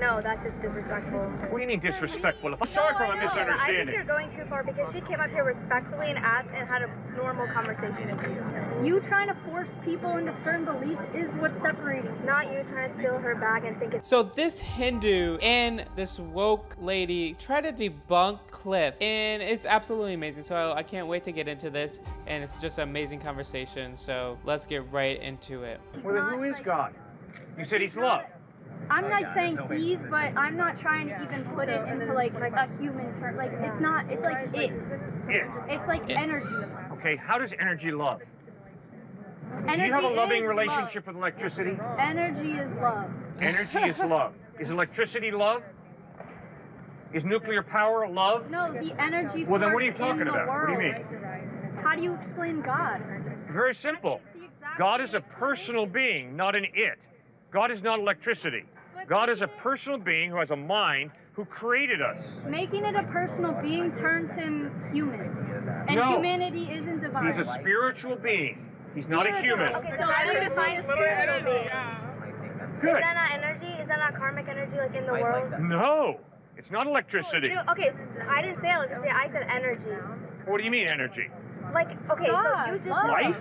No, that's just disrespectful. What do you mean disrespectful? I'm sorry for my misunderstanding. I think you're going too far because she came up here respectfully and asked and had a normal conversation with you. You trying to force people into certain beliefs is what's separating. Not you trying to steal her bag and think it's... So this Hindu and this woke lady try to debunk Cliff, and it's absolutely amazing. So I can't wait to get into this, and it's just an amazing conversation. So let's get right into it. Well, then who is God? You said he's love. I'm not saying he's, but I'm not trying to even put it into like a human term. Like it's not, it's like it. It's like energy. Okay, how does energy love? Energy. Do you have a loving relationship with electricity? Energy is love. Energy is love. Is electricity love? Is nuclear power love? No, the energy. Well, then what are you talking about? What do you mean? How do you explain God? Very simple. God is a personal being, not an it. God is not electricity. God is a personal being who has a mind, who created us. Making it a personal being turns him human. And no, humanity isn't divine. He's a spiritual being. He's not a human. Okay, so how do you define a spiritual being? Good. Is that not energy? Is that not karmic energy like in the world? No. It's not electricity. Okay, so I didn't say electricity. I said energy. What do you mean energy? Like, okay, God, so you just... Life?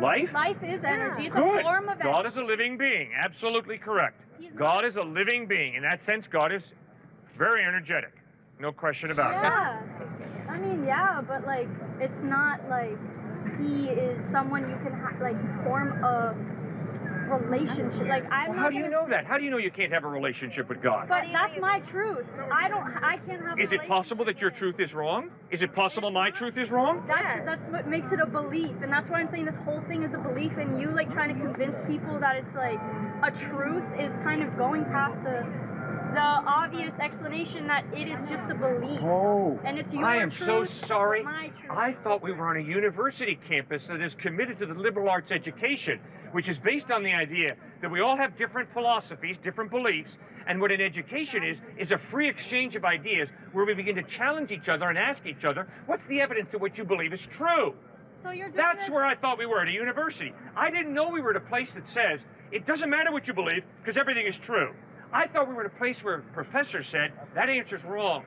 Life? Life is energy. It's a form of energy. God is a living being. Absolutely correct. God is a living being. In that sense, God is very energetic. No question about it. Yeah. I mean, yeah, but like, it's not like he is someone you can like form a relationship. Like, I'm how do you know that? How do you know you can't have a relationship with God? But that's my truth. I can't have a relationship. Is it possible that your truth is wrong? Is it possible my truth is wrong? That's what makes it a belief, and that's why I'm saying this whole thing is a belief, and you like trying to convince people that it's like a truth is kind of going past the obvious explanation that it is just a belief. Oh, and it's your truth. I am so sorry. I thought we were on a university campus that is committed to the liberal arts education, which is based on the idea that we all have different philosophies, different beliefs, and what an education is a free exchange of ideas where we begin to challenge each other and ask each other, what's the evidence of what you believe is true? So you're doing That's where I thought we were, at a university. I didn't know we were at a place that says, it doesn't matter what you believe, because everything is true. I thought we were at a place where a professor said, that answer's wrong.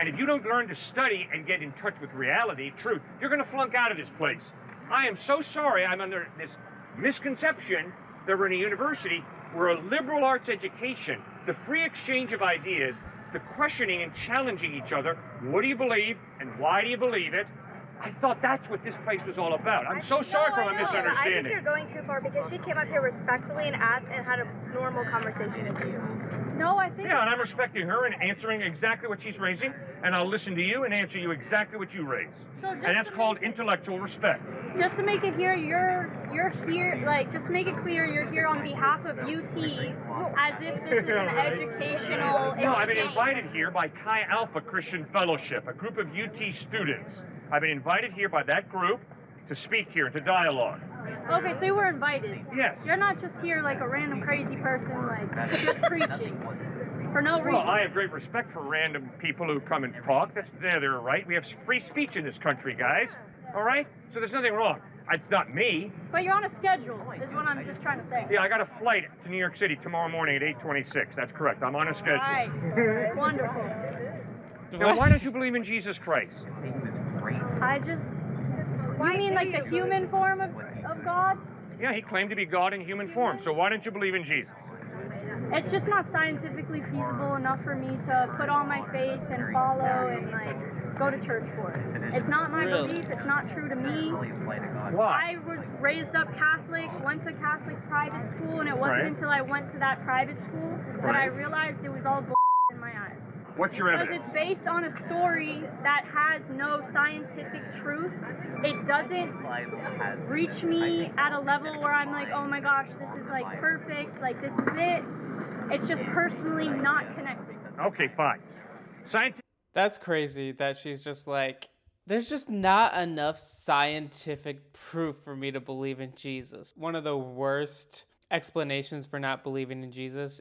And if you don't learn to study and get in touch with reality, truth, you're gonna flunk out of this place. I am so sorry I'm under this misconception that we're in a university where a liberal arts education, the free exchange of ideas, the questioning and challenging each other, what do you believe and why do you believe it? I thought that's what this place was all about. I'm so sorry for my misunderstanding. I think you're going too far because she came up here respectfully and asked and had a normal conversation with you. No, I think... Yeah, and I'm respecting her and answering exactly what she's raising, and I'll listen to you and answer you exactly what you raise. So and that's called intellectual respect. Just to make it here, you're here, like, just to make it clear, you're here on behalf of UT as if this is an educational exchange. No, I've been invited here by Chi Alpha Christian Fellowship, a group of UT students. I've been invited here by that group to speak here, to dialogue. Okay, so you were invited. Yes. You're not just here like a random crazy person, like, just preaching for no reason. Well, I have great respect for random people who come and talk. That's their right. We have free speech in this country, guys. All right? So there's nothing wrong. It's not me. But you're on a schedule, is what I'm just trying to say. Yeah, I got a flight to New York City tomorrow morning at 8:26. That's correct. I'm on a schedule. All right. Wonderful. Now, why don't you believe in Jesus Christ? I just... You mean like the human form of God? Yeah, he claimed to be God in human form, so why don't you believe in Jesus? It's just not scientifically feasible enough for me to put all my faith and follow and like go to church for it. It's not my belief, it's not true to me. Why? I was raised up Catholic, went to Catholic private school, and it wasn't until I went to that private school that I realized it was all bull in my eyes. What's your evidence? Because it's based on a story that has no scientific truth. It doesn't reach me at a level where I'm like, oh my gosh, this is like perfect, like this is it. It's just personally not connected. Okay, fine. That's crazy that she's just like, there's just not enough scientific proof for me to believe in Jesus. One of the worst explanations for not believing in Jesus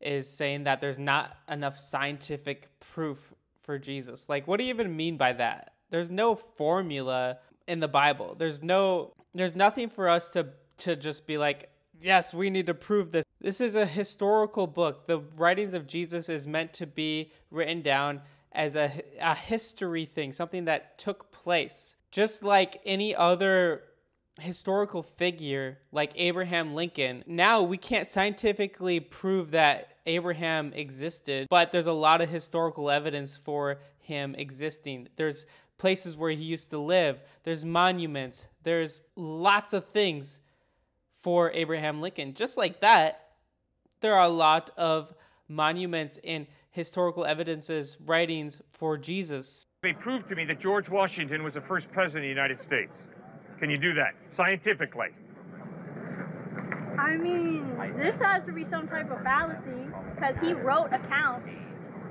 is saying that there's not enough scientific proof for Jesus. Like, what do you even mean by that? There's no formula in the Bible. There's nothing for us to just be like, yes, we need to prove this This is a historical book. The writings of Jesus is meant to be written down as a history thing, something that took place. Just like any other historical figure, like Abraham Lincoln. Now, we can't scientifically prove that Abraham existed, but there's a lot of historical evidence for him existing. There's places where he used to live. There's monuments. There's lots of things for Abraham Lincoln. Just like that, there are a lot of monuments and historical evidences, writings for Jesus. They proved to me that George Washington was the first president of the United States. Can you do that scientifically? I mean, this has to be some type of fallacy because he wrote accounts.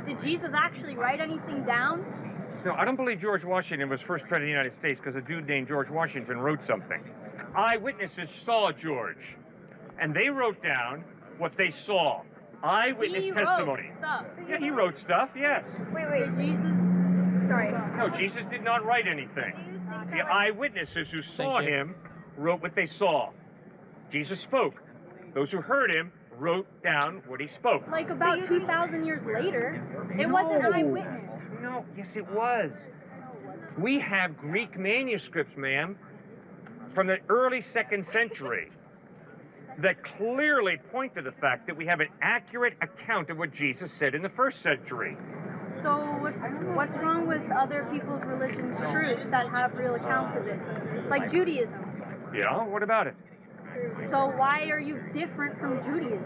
Did Jesus actually write anything down? No, I don't believe George Washington was first president of the United States because a dude named George Washington wrote something. Eyewitnesses saw George, and they wrote down what they saw. Eyewitness testimony. Yeah, he wrote stuff, yes. Wait, Jesus? Sorry. No, Jesus did not write anything. The eyewitnesses who saw him wrote what they saw. Jesus spoke. Those who heard him wrote down what he spoke. Like about 2,000 years later, it was an eyewitness. No, yes it was. We have Greek manuscripts, ma'am, from the early 2nd century that clearly point to the fact that we have an accurate account of what Jesus said in the 1st century. So what's wrong with other people's religions' truths that have real accounts of it? Like Judaism. Yeah, what about it? So why are you different from Judaism?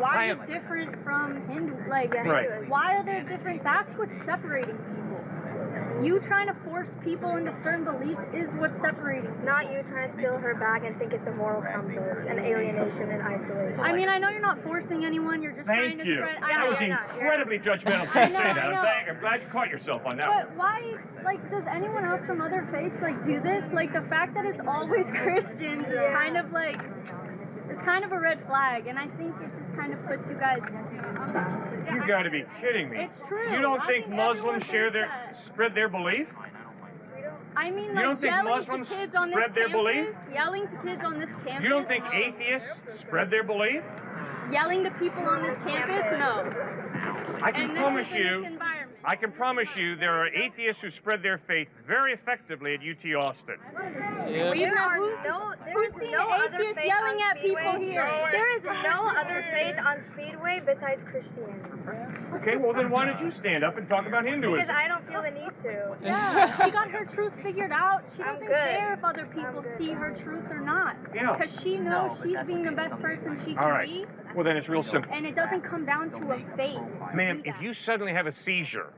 Why are you different from Hindu? Like, right. Why are there different? That's what's separating people. You trying to force people into certain beliefs is what's separating people. Not you trying to steal her bag and think it's a moral compass and alienation and isolation. I mean, I know you're not forcing anyone. You're just trying to spread... Thank you. That was incredibly judgmental to say that. I'm glad you caught yourself on that one. But why, like, does anyone else from other faiths, like, do this? Like, the fact that it's always Christians is kind of, like... It's kind of a red flag, and I think it just kind of puts you guys... You got to be kidding me. It's true. You don't think Muslims spread their belief? I mean, like, you don't think Muslims spread their belief? Yelling to kids on this campus? You don't think atheists spread their belief? Yelling to people on this campus? No. I can promise you, there are atheists who spread their faith very effectively at UT Austin. Yeah. Who's seen atheists yelling at people here? There is no other faith on Speedway besides Christianity. Okay, well then why don't you stand up and talk about Hinduism? Because I don't feel the need to. Yeah, she got her truth figured out. She doesn't care if other people see her truth or not. Yeah. Because she knows she's being the best person she can be. Well, then it's real simple. And it doesn't come down to a faith. Ma'am, if you suddenly have a seizure,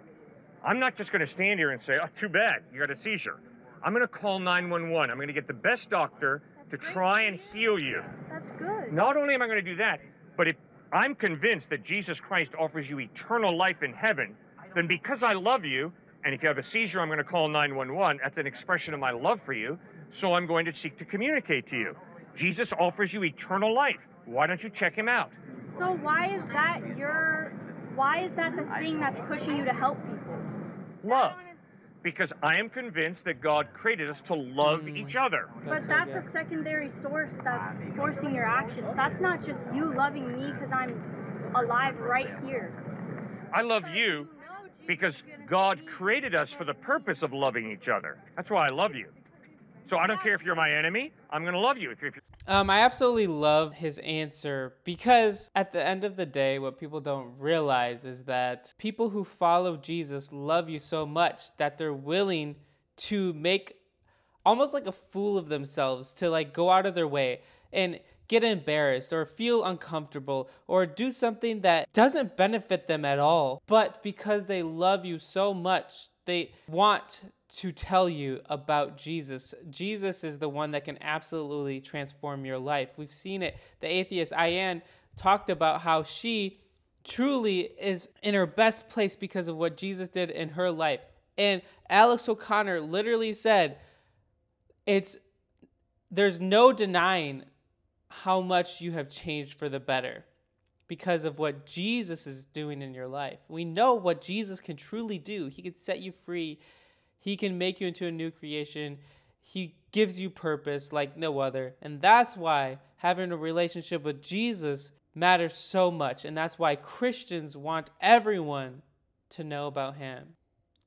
I'm not just going to stand here and say, oh, too bad, you got a seizure. I'm going to call 911. I'm going to get the best doctor to try and heal you. That's good. Not only am I going to do that, but if I'm convinced that Jesus Christ offers you eternal life in heaven, then because I love you, and if you have a seizure, I'm going to call 911. That's an expression of my love for you. So I'm going to seek to communicate to you. Jesus offers you eternal life. Why don't you check him out? So why is that the thing that's pushing you to help people? Love. Because I am convinced that God created us to love each other. But that's a secondary source that's forcing your actions. That's not just you loving me because I'm alive right here. I love you because God created us for the purpose of loving each other. That's why I love you. So I don't care if you're my enemy. I'm going to love you. I absolutely love his answer because at the end of the day, what people don't realize is that people who follow Jesus love you so much that they're willing to make almost like a fool of themselves, to like go out of their way and get embarrassed or feel uncomfortable or do something that doesn't benefit them at all. But because they love you so much, they want to tell you about Jesus. Jesus is the one that can absolutely transform your life. We've seen it. The atheist Ayan talked about how she truly is in her best place because of what Jesus did in her life. And Alex O'Connor literally said, there's no denying how much you have changed for the better because of what Jesus is doing in your life. We know what Jesus can truly do. He can set you free. He can make you into a new creation. He gives you purpose like no other. And that's why having a relationship with Jesus matters so much, and that's why Christians want everyone to know about him.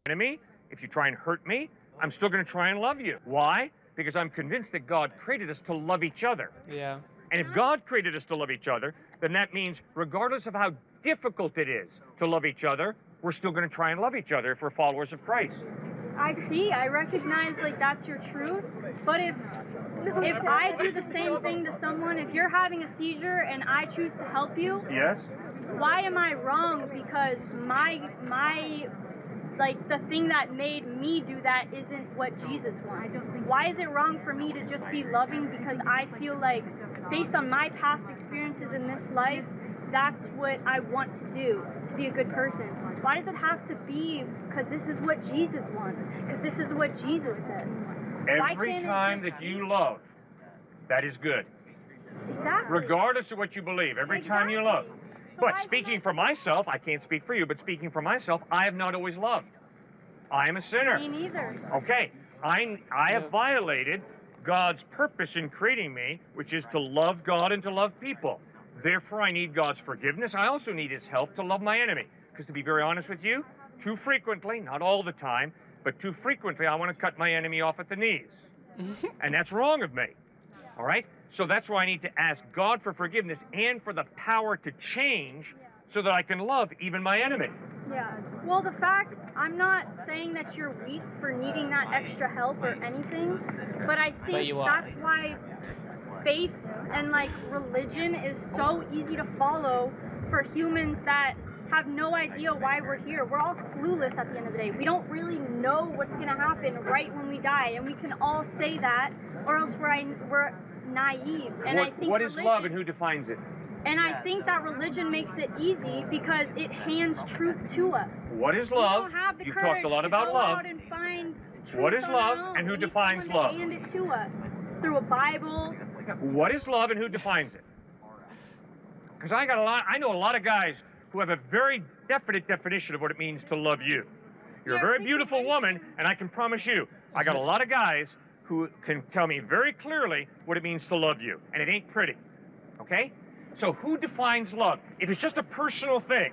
Enemy, if you try and hurt me, I'm still going to try and love you. Why? Because I'm convinced that God created us to love each other. Yeah. And if God created us to love each other, then that means regardless of how difficult it is to love each other, we're still going to try and love each other if we're followers of Christ. I see. I recognize, like, that's your truth. But if I do the same thing to someone, if you're having a seizure and I choose to help you, yes. Why am I wrong? Because my like, the thing that made me do that isn't what Jesus wants. Why is it wrong for me to just be loving because I feel like, based on my past experiences in this life, that's what I want to do, to be a good person? Why does it have to be because this is what Jesus wants, because this is what Jesus says? Every time that you love, that is good. Exactly. Regardless of what you believe, every time you love. But speaking for myself, I can't speak for you, but speaking for myself, I have not always loved. I am a sinner. Me neither. Okay, I have violated God's purpose in creating me, which is to love God and to love people. Therefore, I need God's forgiveness. I also need his help to love my enemy. Because to be very honest with you, too frequently, not all the time, but too frequently, I want to cut my enemy off at the knees. And that's wrong of me. All right? So that's why I need to ask God for forgiveness and for the power to change so that I can love even my enemy. Yeah. Well, the fact, I'm not saying that you're weak for needing that extra help or anything, but I think that's why faith and, like, religion is so easy to follow for humans that have no idea why we're here. We're all clueless at the end of the day. We don't really know what's going to happen right when we die, and we can all say that, or else we're naive. And I think what is love and who defines it? And I think that religion makes it easy because it hands truth to us. What is love? You've talked a lot about love. What is love and who defines love? Hand it to us through a Bible. What is love and who defines it? Because I know a lot of guys who have a very definite definition of what it means to love you. You're a very beautiful woman, and I can promise you, I got a lot of guys who can tell me very clearly what it means to love you, and it ain't pretty, okay? So who defines love? If it's just a personal thing,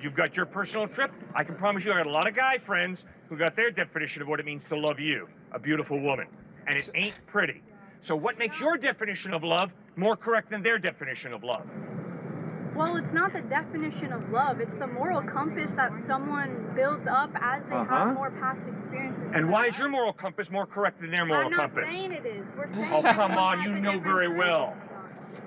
you've got your personal trip, I can promise you I got a lot of guy friends who got their definition of what it means to love you, a beautiful woman, and it ain't pretty. So what makes your definition of love more correct than their definition of love? Well, it's not the definition of love. It's the moral compass that someone builds up as they have more past experiences. And why is your moral compass more correct than their moral compass? I'm not saying it is. We're saying oh, come on. You know very well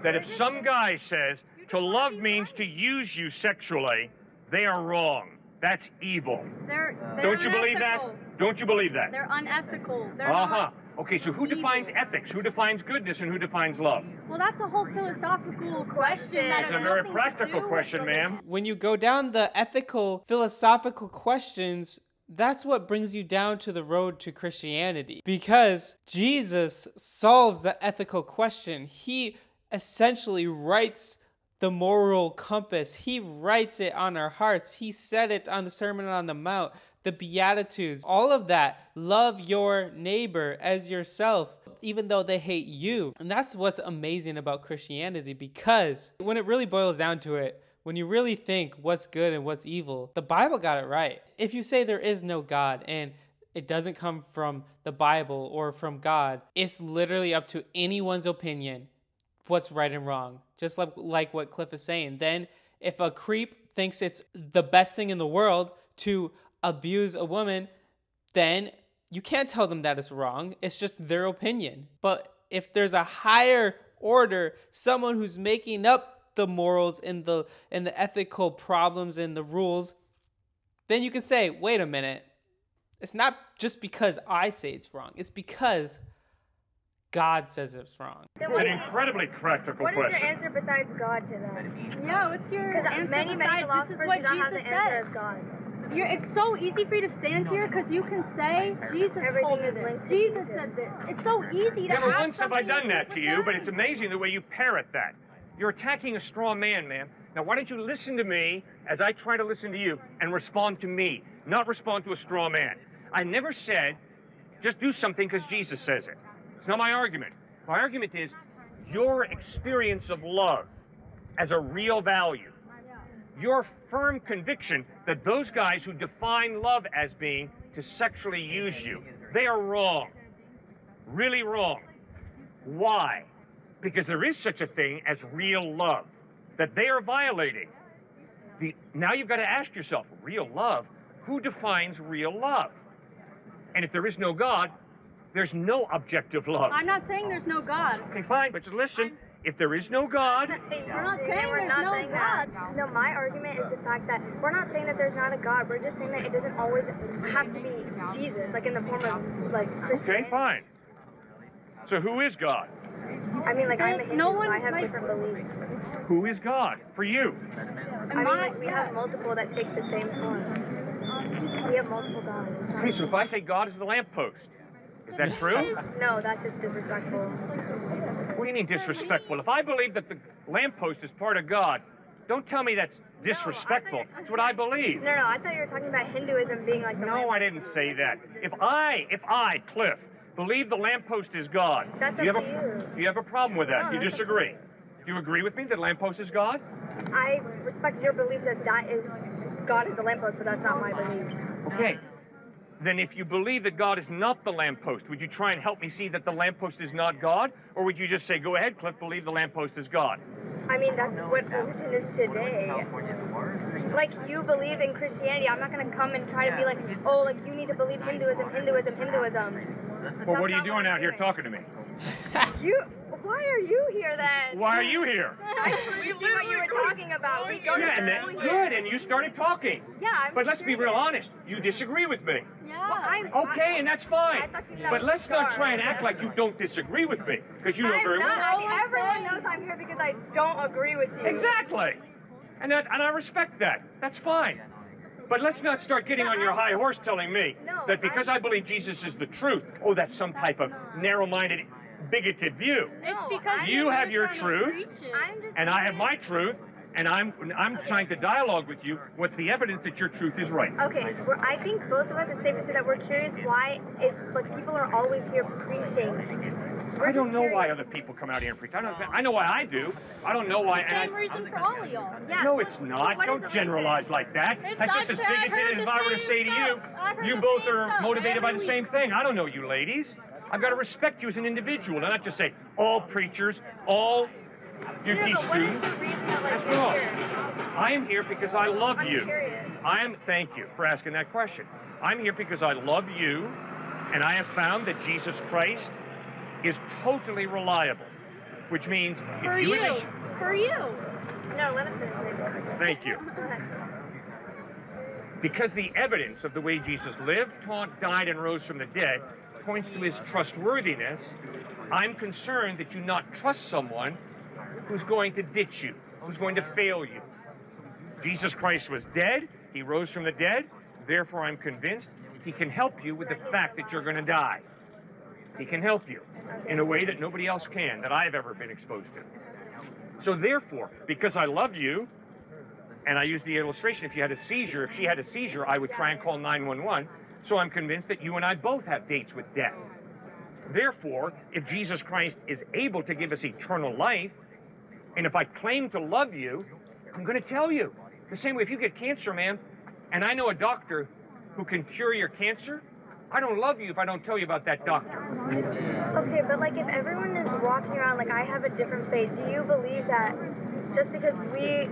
that if some guy says to love means to use you sexually, they are wrong. That's evil. Don't you believe that? Don't you believe that? They're unethical. They're not. Okay, so who defines ethics? Who defines goodness and who defines love? Well, that's a whole philosophical question. It's a very practical question, ma'am. When you go down the ethical, philosophical questions, that's what brings you down to the road to Christianity. Because Jesus solves the ethical question. He essentially writes the moral compass. He writes it on our hearts. He said it on the Sermon on the Mount. The Beatitudes, all of that. Love your neighbor as yourself, even though they hate you. And that's what's amazing about Christianity, because when it really boils down to it, when you really think what's good and what's evil, the Bible got it right. If you say there is no God and it doesn't come from the Bible or from God, it's literally up to anyone's opinion what's right and wrong. Just like what Cliff is saying. Then if a creep thinks it's the best thing in the world to abuse a woman, then you can't tell them that it's wrong. It's just their opinion. But if there's a higher order, someone who's making up the morals and the ethical problems and the rules, then you can say, wait a minute, it's not just because I say it's wrong. It's because God says it's wrong. It's an incredibly practical question. What is your answer besides God to that? Yeah, what's your answer besides this is what Jesus said? It's so easy for you to stand here because you can say, Jesus told me this, Jesus said this. It's so easy to have. Never once have I done that to you, but it's amazing the way you parrot that. You're attacking a straw man, ma'am. Now, why don't you listen to me as I try to listen to you and respond to me, not respond to a straw man. I never said, just do something because Jesus says it. It's not my argument. My argument is your experience of love as a real value. Your firm conviction that those guys who define love as being to sexually use you, they are wrong. Really wrong. Why? Because there is such a thing as real love that they are violating. Now you've got to ask yourself, real love? Who defines real love? And if there is no God, there's no objective love. I'm not saying there's no God. Okay, fine, but just listen. If there is no God... We're not saying there's no God. No, my argument is the fact that we're not saying that there's not a God. We're just saying that it doesn't always have to be Jesus, like in the form of, like, Christianity. Okay, fine. So who is God? I mean, like, I'm a Hindu, so I have different beliefs. Who is God for you? I mean, like, we have multiple that take the same form. We have multiple gods. Okay, so if I say God is the lamppost, is that true? No, that's just disrespectful. What do you mean disrespectful? If I believe that the lamppost is part of God, don't tell me that's disrespectful. It's what I believe. No, no, I thought you were talking about Hinduism being like the lamppost. No, I didn't say that. If I, Cliff, believe the lamppost is God, that's up to you. Do you have a problem with that? Do you disagree? Do you agree with me that lamppost is God? I respect your belief that God is the lamppost, but that's not my belief. Okay. Then if you believe that God is not the lamppost, would you try and help me see that the lamppost is not God? Or would you just say, go ahead, Cliff, believe the lamppost is God? I mean, that's what religion is today. Like, you believe in Christianity. I'm not going to come and try to be like, oh, like, you need to believe Hinduism. Well, what are you doing out here talking to me? Why are you here, then? Why are you here? We knew what you were talking about. Good, and you started talking. Yeah, but let's be real honest. You disagree with me. Yeah. Well, okay, and that's fine. But let's not try and act like you don't disagree with me, because you know very well. Everyone knows I'm here because I don't agree with you. Exactly. And I respect that. That's fine. But let's not start getting on your high horse telling me that because I believe Jesus is the truth, oh, that's some type of narrow-minded, bigoted view. It's because you have your truth, and I have my truth, and I'm trying to dialogue with you. What's the evidence that your truth is right? Okay, I think both of us, it's safe to say that we're curious why people are always here preaching. I don't know why other people come out here and preach. I know why I do. I don't know why. Same reason for all of y'all. No, it's not. Don't generalize like that. That's just as bigoted as I were to say to you, you both are motivated by the same thing. I don't know you ladies. I've got to respect you as an individual, and not just say all preachers, all UT students. That's wrong. I am here because I love you. Thank you for asking that question. I'm here because I love you, and I have found that Jesus Christ is totally reliable, which means if you as a... For you. No, let him finish. Thank you. Go ahead. Because the evidence of the way Jesus lived, taught, died, and rose from the dead points to his trustworthiness, I'm concerned that you not trust someone who's going to ditch you, who's going to fail you. Jesus Christ was dead. He rose from the dead. Therefore, I'm convinced he can help you with the fact that you're going to die. He can help you in a way that nobody else can, that I've ever been exposed to. So therefore, because I love you, and I use the illustration, if she had a seizure, I would try and call 911. So I'm convinced that you and I both have dates with death. Therefore, if Jesus Christ is able to give us eternal life, and if I claim to love you, I'm going to tell you. The same way if you get cancer, man, and I know a doctor who can cure your cancer, I don't love you if I don't tell you about that doctor. Okay, but like if everyone is walking around like I have a different faith, do you believe that just because we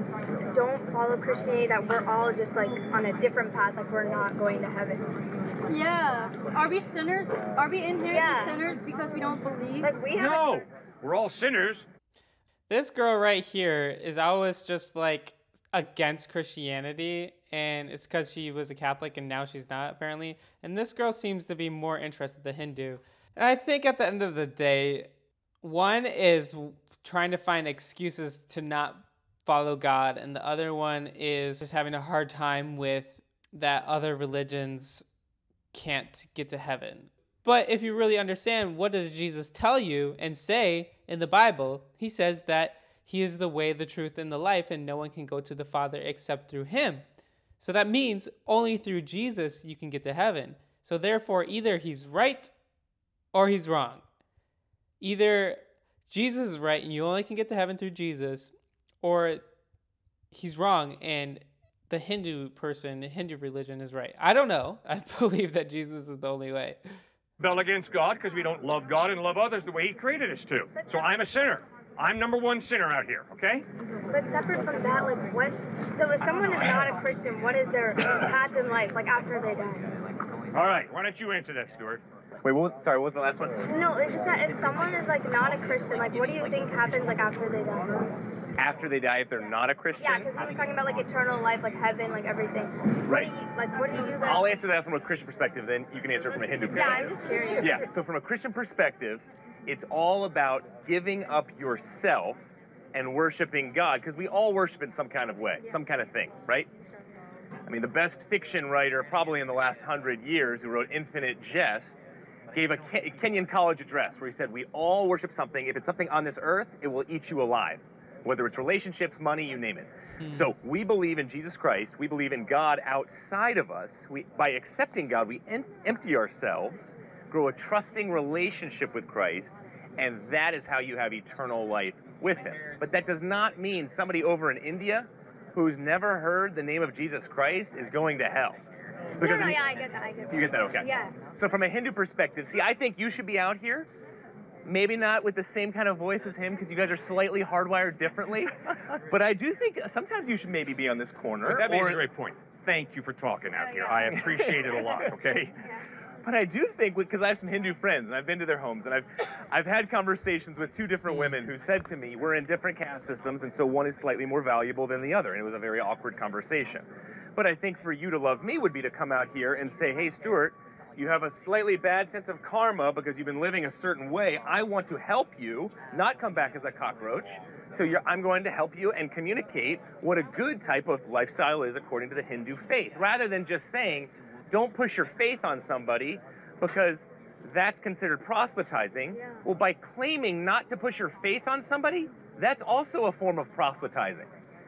don't follow Christianity that we're all just like on a different path, like we're not going to heaven? Yeah. Are we sinners? Are we inherently sinners because we don't believe? Like no, we're all sinners. This girl right here is always just like against Christianity, and it's because she was a Catholic and now she's not apparently. And this girl seems to be more interested than Hindu. And I think at the end of the day, one is trying to find excuses to not follow God, and the other one is just having a hard time with that other religions can't get to heaven. But if you really understand, what does Jesus tell you and say in the Bible? He says that he is the way, the truth, and the life, and no one can go to the Father except through him. So that means only through Jesus you can get to heaven. So therefore, either he's right or he's wrong. Either Jesus is right and you only can get to heaven through Jesus, or he's wrong and the Hindu person, the Hindu religion is right. I don't know. I believe that Jesus is the only way. Rebel against God because we don't love God and love others the way he created us to. So I'm a sinner. I'm number one sinner out here, okay? But separate from that, like, what? So if someone is not a Christian, what is their path in life, like, after they die? All right, why don't you answer that, Stuart? Wait, what was the last one? No, it's just that if someone is, like, not a Christian, like, what do you think happens, like, after they die? After they die, if they're not a Christian? Yeah, because he was talking about, like, eternal life, like, heaven, like, everything. Right. What do you do then? I'll answer that from a Christian perspective, then you can answer it from a Hindu perspective. Yeah, I'm just curious. Yeah, so from a Christian perspective, it's all about giving up yourself and worshiping God, because we all worship in some kind of way, some kind of thing, right? I mean, the best fiction writer probably in the last 100 years, who wrote Infinite Jest, gave a Kenyan college address where he said, we all worship something. If it's something on this earth, it will eat you alive, whether it's relationships, money, you name it. So we believe in Jesus Christ. We believe in God outside of us. By accepting God, we empty ourselves, grow a trusting relationship with Christ, and that is how you have eternal life with him. But that does not mean somebody over in India who's never heard the name of Jesus Christ is going to hell. Because yeah, I get that. You get that, okay. Yeah. So from a Hindu perspective, see, I think you should be out here, maybe not with the same kind of voice as him, because you guys are slightly hardwired differently, but I do think sometimes you should maybe be on this corner. But that is a great point. Thank you for talking out here. Yeah. I appreciate it a lot, okay? Yeah. But I do think, because I have some Hindu friends, and I've been to their homes, and I've had conversations with two different women who said to me, we're in different caste systems, and so one is slightly more valuable than the other. And it was a very awkward conversation. But I think for you to love me would be to come out here and say, hey, Stuart, you have a slightly bad sense of karma because you've been living a certain way. I want to help you not come back as a cockroach. So I'm going to help you and communicate what a good type of lifestyle is according to the Hindu faith, rather than just saying, don't push your faith on somebody because that's considered proselytizing. Yeah. Well, by claiming not to push your faith on somebody, that's also a form of proselytizing.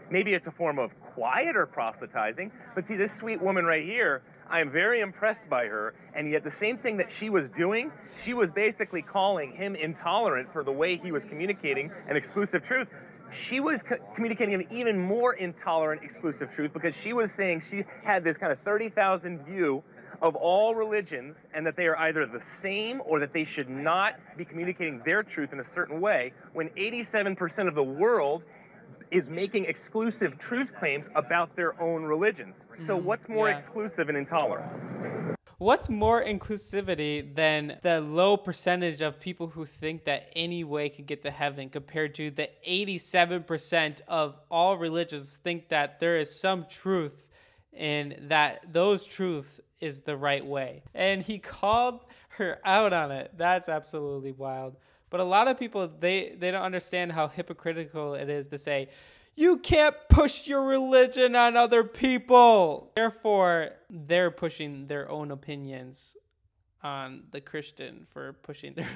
Maybe it's a form of quieter proselytizing, but see, this sweet woman right here, I am very impressed by her, and yet the same thing that she was doing, she was basically calling him intolerant for the way he was communicating an exclusive truth. She was communicating an even more intolerant, exclusive truth, because she was saying she had this kind of 30,000 view of all religions and that they are either the same or that they should not be communicating their truth in a certain way, when 87% of the world is making exclusive truth claims about their own religions. So what's more exclusive and intolerant? What's more inclusivity than the low percentage of people who think that any way can get to heaven compared to the 87% of all religions think that there is some truth and that those truths is the right way? And he called her out on it. That's absolutely wild. But a lot of people, they don't understand how hypocritical it is to say, you can't push your religion on other people. Therefore, they're pushing their own opinions on the Christian for pushing their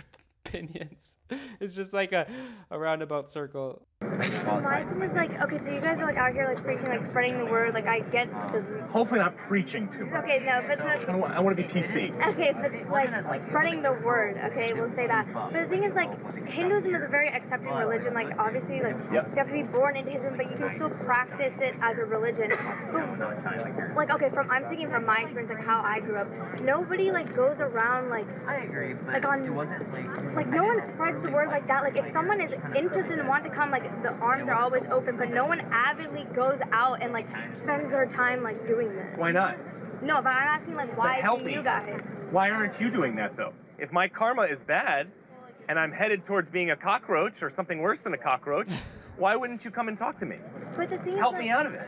opinions. It's just like a roundabout circle. My thing is like, okay, so you guys are like out here like preaching, like spreading the word, like I get the... Hopefully not preaching too much. Okay, no, but... The... I want to be PC. Okay, but like spreading the word, okay, we'll say that. But the thing is like, Hinduism is a very accepting religion, like obviously like you have to be born into Hinduism, but you can still practice it as a religion. But, like, okay, I'm speaking from my experience, like how I grew up, nobody like goes around like... I agree, but like on, it wasn't like no one spreads the word like that. Like if someone is interested and want to come, like the arms are always open, but no one avidly goes out and like spends their time like doing this. Why not? No, but I'm asking like why do you guys? Why aren't you doing that though? If my karma is bad and I'm headed towards being a cockroach or something worse than a cockroach, why wouldn't you come and talk to me? But the thing help me out of it.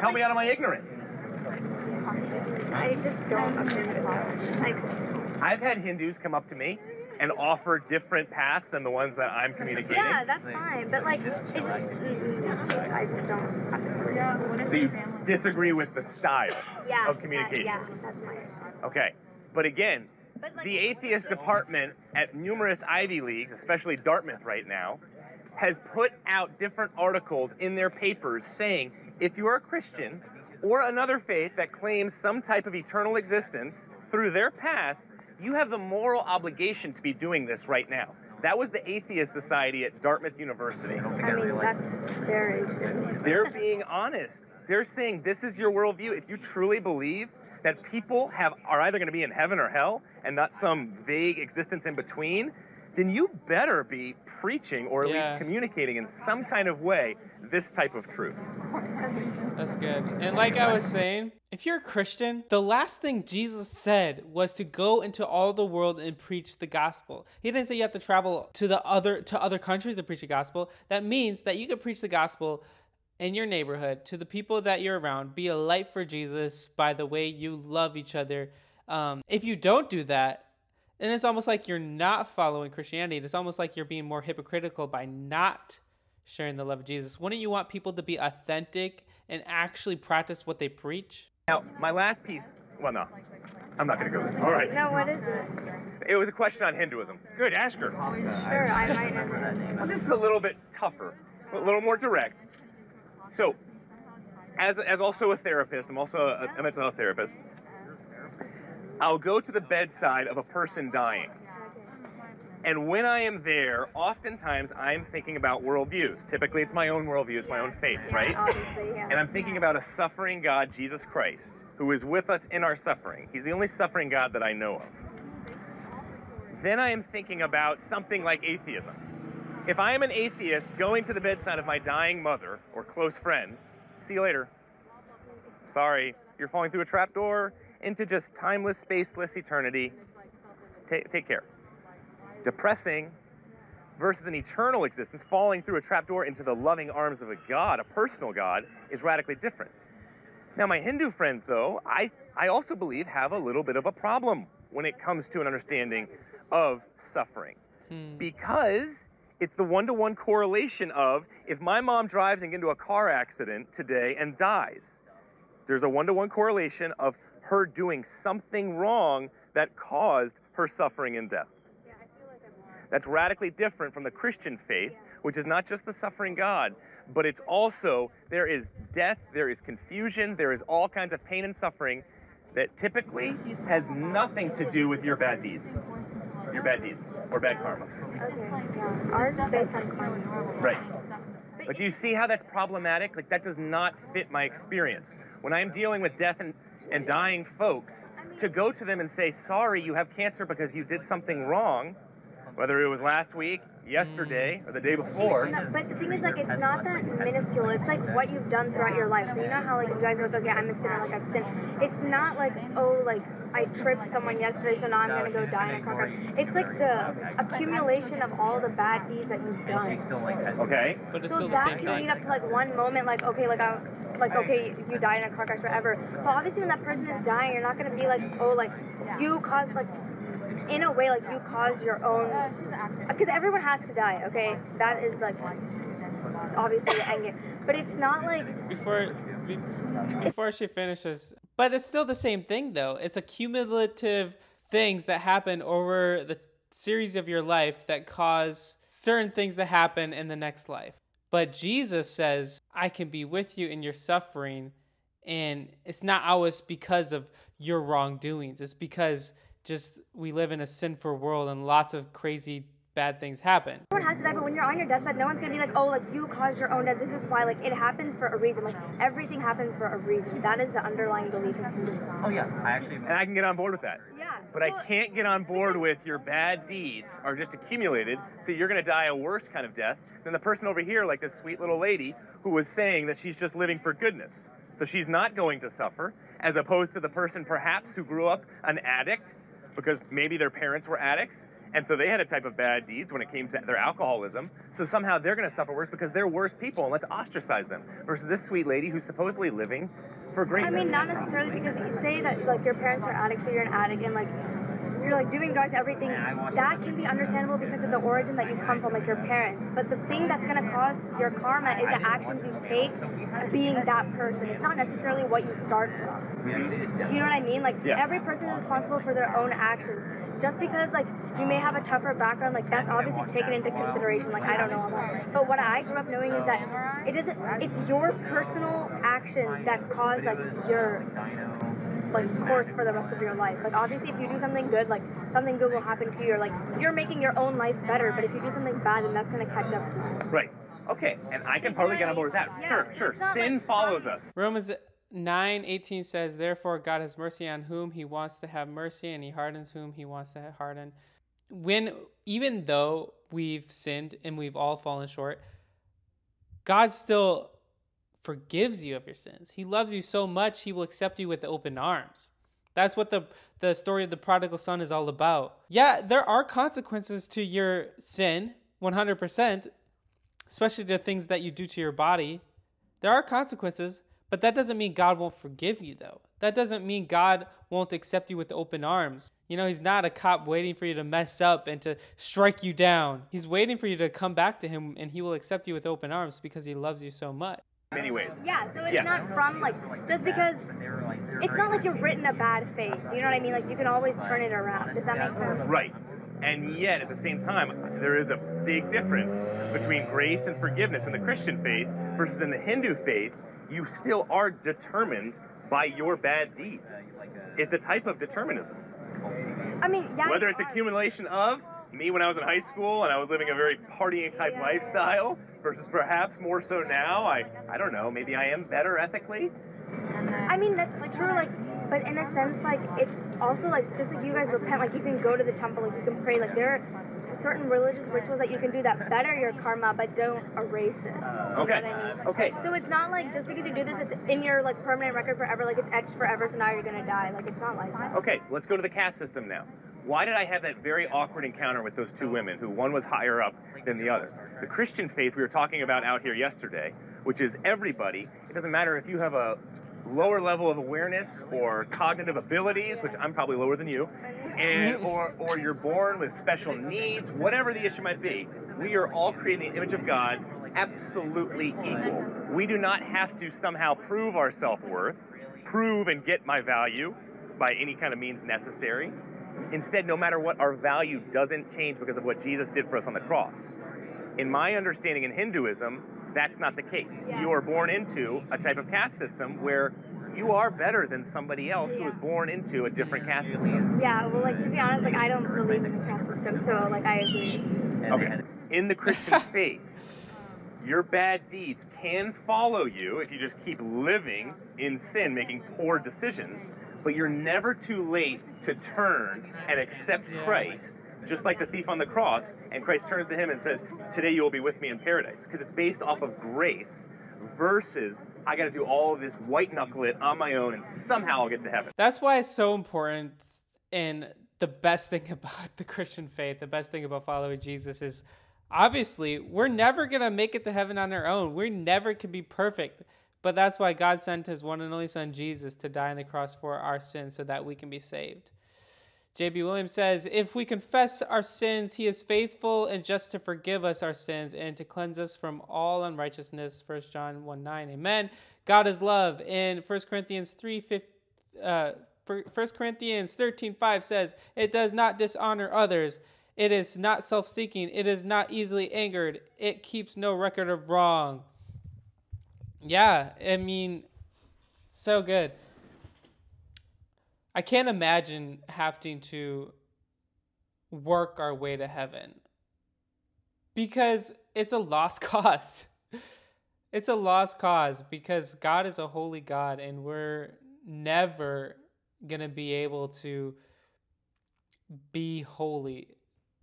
Help me out of my ignorance. I just don't understand. I've had Hindus come up to me and offer different paths than the ones that I'm communicating. Yeah, that's fine, but like, it's just, I just don't. So you disagree with the style of communication? Yeah, that's my issue. Okay, but again, the atheist department at numerous Ivy Leagues, especially Dartmouth right now, has put out different articles in their papers saying, if you're a Christian or another faith that claims some type of eternal existence through their path, you have the moral obligation to be doing this right now. That was the atheist society at Dartmouth University. That's very interesting. They're being honest. They're saying this is your worldview. If you truly believe that people are either going to be in heaven or hell and not some vague existence in between, then you better be preaching or at least communicating in some kind of way this type of truth. That's good. And like I was saying, if you're a Christian, the last thing Jesus said was to go into all the world and preach the gospel. He didn't say you have to travel to other countries to preach the gospel. That means that you could preach the gospel in your neighborhood, to the people that you're around. Be a light for Jesus by the way you love each other. If you don't do that, then it's almost like you're not following Christianity. It's almost like you're being more hypocritical by not sharing the love of Jesus. Wouldn't you want people to be authentic and actually practice what they preach? Now, my last piece, well, no, I'm not going to go there. All right. No, what is it? It was a question on Hinduism. Good, ask her. Sure, I might answer that name. Now, this is a little bit tougher, a little more direct. So, as also a therapist, I'm also a mental health therapist, I'll go to the bedside of a person dying. And when I am there, oftentimes I'm thinking about worldviews. Typically, it's my own worldviews, my own faith, right? And I'm thinking about a suffering God, Jesus Christ, who is with us in our suffering. He's the only suffering God that I know of. Then I am thinking about something like atheism. If I am an atheist going to the bedside of my dying mother or close friend, see you later. Sorry, you're falling through a trapdoor into just timeless, spaceless eternity. Take care. Depressing versus an eternal existence, falling through a trapdoor into the loving arms of a God, a personal God, is radically different. Now, my Hindu friends, though, I also believe have a little bit of a problem when it comes to an understanding of suffering. Because it's the one-to-one correlation of, if my mom drives into a car accident today and dies, there's a one-to-one correlation of her doing something wrong that caused her suffering and death. That's radically different from the Christian faith, which is not just the suffering God, but it's also, there is death, there is confusion, there is all kinds of pain and suffering that typically has nothing to do with your bad deeds, or bad karma. Okay, ours is based on karma. Right. But do you see how that's problematic? Like, that does not fit my experience. When I'm dealing with death and dying folks, to go to them and say, sorry, you have cancer because you did something wrong, whether it was last week, yesterday, or the day before. But the thing is, like, it's not that minuscule. It's like what you've done throughout your life. So you know how, like, you guys are like, okay, I'm a sinner, like, I've sinned. It's not like, oh, like, I tripped someone yesterday, so now I'm going to go die in a car crash. It's like the accumulation of all the bad deeds that you've done. Okay. But it's still the same thing. So that can lead up to, like, one moment, like, okay, like, okay, you died in a car crash, whatever. But obviously when that person is dying, you're not going to be like, oh, like, you caused, like, in a way, like, you cause your own, because everyone has to die, okay? That is, like, obviously the end game. But it's not like... Before she finishes, but it's still the same thing, though. It's a cumulative things that happen over the series of your life that cause certain things that happen in the next life. But Jesus says, I can be with you in your suffering, and it's not always because of your wrongdoings. It's because... just we live in a sinful world and lots of crazy bad things happen. Everyone has to die, but when you're on your deathbed, no one's gonna be like, oh, like, you caused your own death. This is why, like, it happens for a reason. Like, everything happens for a reason. That is the underlying belief of Hinduism. Oh yeah, and I can get on board with that. Yeah. But I can't get on board with your bad deeds are just accumulated, so you're gonna die a worse kind of death than the person over here, like this sweet little lady who was saying that she's just living for goodness. So she's not going to suffer, as opposed to the person perhaps who grew up an addict, because maybe their parents were addicts, and so they had a type of bad deeds when it came to their alcoholism, so somehow they're gonna suffer worse because they're worse people, and let's ostracize them, versus this sweet lady who's supposedly living for greatness. I mean, not necessarily, because you say that, like, your parents were addicts, so you're an addict, and, like, you're, like, doing drugs, everything, that can be understandable because of the origin that you come from, like, your parents. But the thing that's going to cause your karma is the actions you take being that person. It's not necessarily what you start from. Do you know what I mean? Like, every person is responsible for their own actions. Just because, like, you may have a tougher background, like, that's obviously taken into consideration. Like, I don't know all that. But what I grew up knowing is that it's your personal actions that cause, like, your... like course for the rest of your life. Like obviously if you do something good, like something good will happen to you, or like you're making your own life better, but if you do something bad, then that's gonna catch up to you. Right. Okay, and I can totally get on board with that. Yeah, sure. Sin follows us. Romans 9:18 says, therefore God has mercy on whom he wants to have mercy, and he hardens whom he wants to harden. Even though we've sinned and we've all fallen short, God still forgives you of your sins. He loves you so much, he will accept you with open arms. That's what the story of the prodigal son is all about. Yeah, there are consequences to your sin, 100%, especially the things that you do to your body. There are consequences, but that doesn't mean God won't forgive you, though. That doesn't mean God won't accept you with open arms. You know, he's not a cop waiting for you to mess up and to strike you down. He's waiting for you to come back to him, and he will accept you with open arms because he loves you so much. Many ways. Yeah, so it's not from, like, just because, it's not like you're written a bad fate. You know what I mean? Like, you can always turn it around. Does that make sense? Right. And yet, at the same time, there is a big difference between grace and forgiveness in the Christian faith versus in the Hindu faith. You still are determined by your bad deeds. It's a type of determinism. I mean, yeah, whether it's accumulation of me when I was in high school and I was living a very partying type lifestyle versus perhaps more so now, I don't know, maybe I am better ethically. I mean, that's true, like, but in a sense, like, it's also like, just like you guys repent, like you can go to the temple, like you can pray, like there are certain religious rituals that you can do that better your karma, but don't erase it. Okay. You know what I mean? Okay. So it's not like just because you do this, it's in your like permanent record forever, like it's etched forever, so now you're gonna die. Like it's not like that. Okay, let's go to the caste system now. Why did I have that very awkward encounter with those two women, who one was higher up than the other? The Christian faith we were talking about out here yesterday, which is everybody, it doesn't matter if you have a lower level of awareness or cognitive abilities, which I'm probably lower than you, and or you're born with special needs, whatever the issue might be, we are all created in the image of God, absolutely equal. We do not have to somehow prove our self-worth, prove and get my value by any kind of means necessary. Instead, no matter what, our value doesn't change because of what Jesus did for us on the cross. In my understanding in Hinduism, that's not the case. Yeah. You are born into a type of caste system where you are better than somebody else who was born into a different caste system. Yeah, well, like, to be honest, like, I don't believe in the caste system, so, like, I agree. Okay. In the Christian faith, your bad deeds can follow you if you just keep living in sin, making poor decisions, but you're never too late to turn and accept Christ, just like the thief on the cross, and Christ turns to him and says, today you will be with me in paradise, because it's based off of grace versus I got to do all of this white-knuckle it on my own and somehow I'll get to heaven. That's why it's so important, and the best thing about the Christian faith, the best thing about following Jesus is, obviously, we're never going to make it to heaven on our own. We never can be perfect. But that's why God sent his one and only son, Jesus, to die on the cross for our sins so that we can be saved. J.B. Williams says, if we confess our sins, he is faithful and just to forgive us our sins and to cleanse us from all unrighteousness. 1 John 1:9. Amen. God is love. And 1 Corinthians 13:5 says, it does not dishonor others. It is not self-seeking. It is not easily angered. It keeps no record of wrong. Yeah, I mean, so good. I can't imagine having to work our way to heaven because it's a lost cause. It's a lost cause because God is a holy God and we're never going to be able to be holy,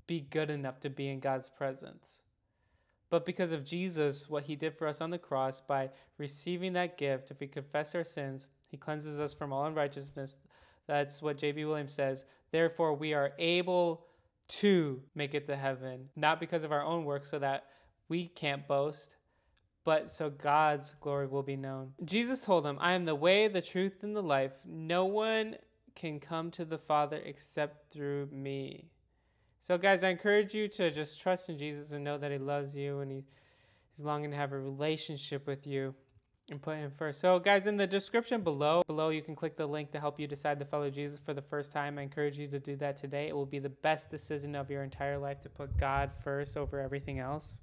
be good enough to be in God's presence. But because of Jesus, what he did for us on the cross, by receiving that gift, if we confess our sins, he cleanses us from all unrighteousness. That's what J.B. Williams says. Therefore, we are able to make it to heaven, not because of our own works so that we can't boast, but so God's glory will be known. Jesus told him, I am the way, the truth, and the life. No one can come to the Father except through me. So guys, I encourage you to just trust in Jesus and know that he loves you and he's longing to have a relationship with you and put him first. So guys, in the description below you can click the link to help you decide to follow Jesus for the first time. I encourage you to do that today. It will be the best decision of your entire life to put God first over everything else.